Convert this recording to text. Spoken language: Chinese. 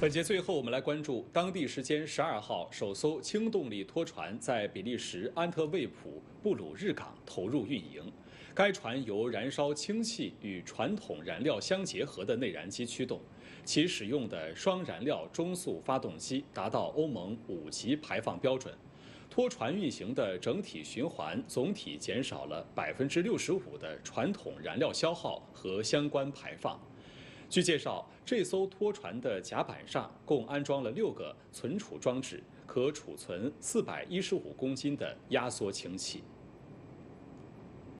本节最后，我们来关注当地时间12号，首艘氢动力拖船在比利时安特卫普布鲁日港投入运营。该船由燃烧氢气与传统燃料相结合的内燃机驱动，其使用的双燃料中速发动机达到欧盟5级排放标准。拖船运行的整体循环总体减少了65%的传统燃料消耗和相关排放。 据介绍，这艘拖船的甲板上共安装了6个存储装置，可储存415公斤的压缩氢气。